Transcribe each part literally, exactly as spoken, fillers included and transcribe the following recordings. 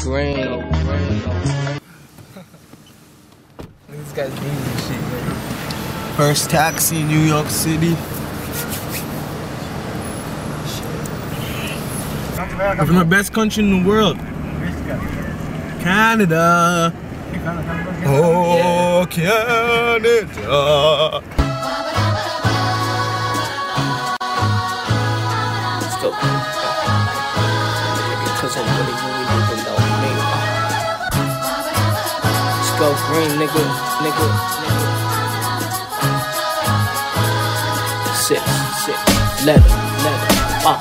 green. Go green. These guys need this shit, man. First taxi, New York City. I'm from the best country in the world. Canada. Oh, Canada. Go green, nigga, nigga, nigga. Six, six, leather, leather, uh, uh.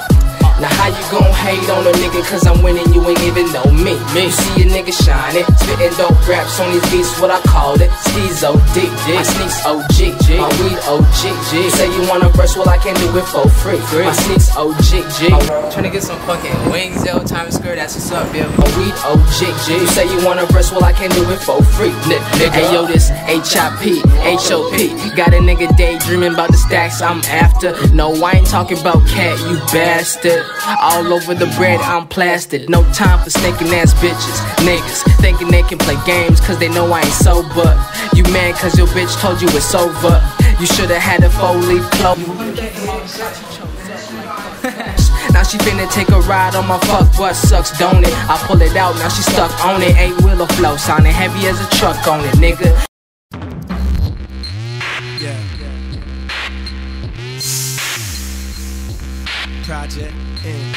Now how you gon' hate on a nigga, cause I'm winning, you ain't even know me. You see a nigga shining, spittin' dope raps on these beats, what I call it, Steez O D, my sneaks O G, my weed O G. Say you wanna rush, well I can do it for free, my sneaks O G. Tryna get some fucking wings, yo, Times Square, that's what's up, yo. My weed O G G. You say you wanna rest, well I can do it for free, N nigga. Ayo, this H I P, H O P. Got a nigga daydreaming about the stacks I'm after. No, I ain't talking about cat, you bastard. All over the bread, I'm plastered. No time for stinking ass bitches, niggas. Thinking they can play games, cause they know I ain't sober. You mad cause your bitch told you it's over. You shoulda had a four-leaf clover. Now she finna take a ride on my fuck butt, sucks, don't it? I pull it out, now she stuck on it. Eight wheel of flow, sounding heavy as a truck on it, nigga. Yeah. Project in.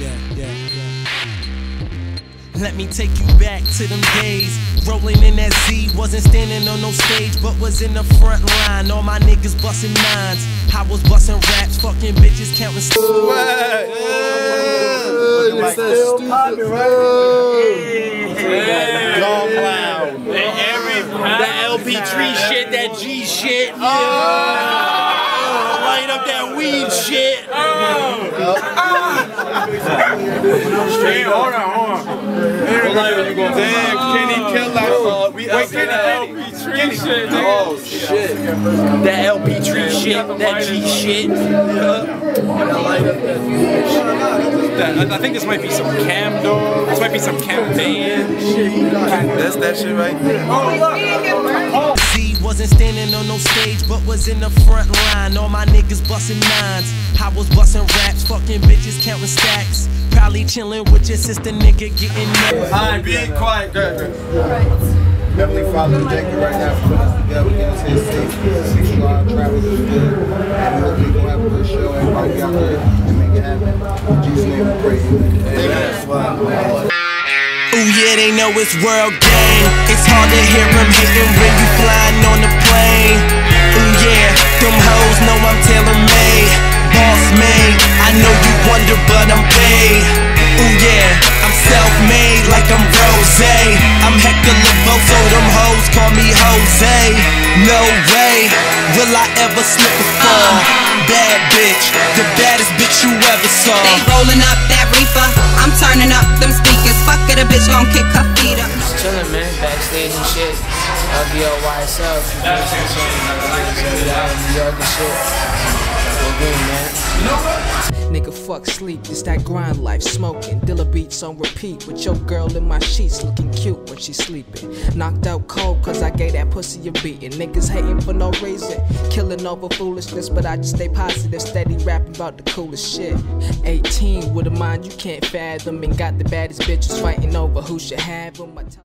Yeah, yeah, yeah. Let me take you back to them days. Rolling in that Z, wasn't standing on no stage, but was in the front line. All my niggas bustin' nines. I was bustin' raps, fucking bitches, counting still poppin', right? That L P tree shit, that G shit. Oh, light up that weed shit. Oh, straight, hold on, hold on. Damn, Kenny Killer. Oh, we wait, Kenny, L P tree shit. Oh shit. That L P tree shit, that G shit. I think this might be some cam dog. This might be some campaign shit. That's that shit right there. Oh, look. Wasn't standing on no stage, but was in the front line. All my niggas bustin' nines. I was bustin' raps, fucking bitches, counting stacks. Probably chillin' with your sister, nigga, getting next. I ain't being quiet, girl. Definitely follow the Jacob right now. For us together, we gonna stay safe. Six squad, Travis is good. We hope we gon' have a good show. Everybody be out there and make it happen. In Jesus' name we pray. Amen. Ooh, yeah, they know it's world game. It's hard to hear them hating when you flying on the plane. Ooh, yeah, them hoes know I'm tailor-made. Boss made, I know you wonder, but I'm paid. Ooh, yeah, I'm self-made like I'm Rosé. I'm Hector Lavoe, so them hoes call me Jose. No way will I ever slip a fall. Bad bitch, the baddest bitch you ever saw. They rolling up that reefer, I'm turning up them speakers. Fuck it, a bitch gon' kick her feet up. Just chillin', man, backstage and shit. L B O Y S L, New York and shit. Go green, man. You know what? Nigga, fuck sleep, it's that grind life. Smoking, Dilla beats on repeat. With your girl in my sheets, looking cute when she sleeping. Knocked out cold, cause I gave that pussy a beating. Niggas hating for no reason, killing over foolishness. But I just stay positive, steady rapping about the coolest shit. Eighteen, with a mind you can't fathom. And got the baddest bitches fighting over who should have them.